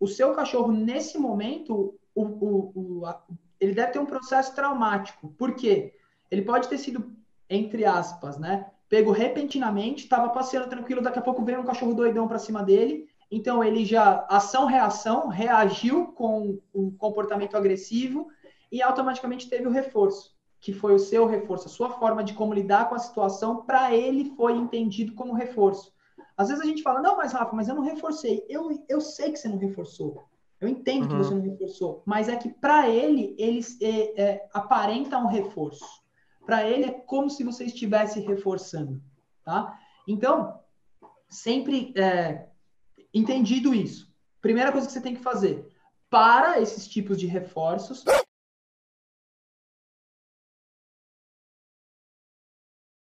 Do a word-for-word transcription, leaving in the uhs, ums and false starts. o seu cachorro, nesse momento, o, o, o, a, ele deve ter um processo traumático. Por quê? Ele pode ter sido, entre aspas, né, pego repentinamente, estava passeando tranquilo, daqui a pouco veio um cachorro doidão para cima dele. Então, ele já, ação-reação, reagiu com o comportamento agressivo e automaticamente teve o reforço, que foi o seu reforço, a sua forma de como lidar com a situação, para ele foi entendido como reforço. Às vezes a gente fala, não, mas Rafa, mas eu não reforcei. Eu, eu sei que você não reforçou. Eu entendo uhum. que você não reforçou. Mas é que para ele, ele é, é, aparenta um reforço. Para ele é como se você estivesse reforçando. Tá? Então, sempre... É, entendido isso, primeira coisa que você tem que fazer, para esses tipos de reforços,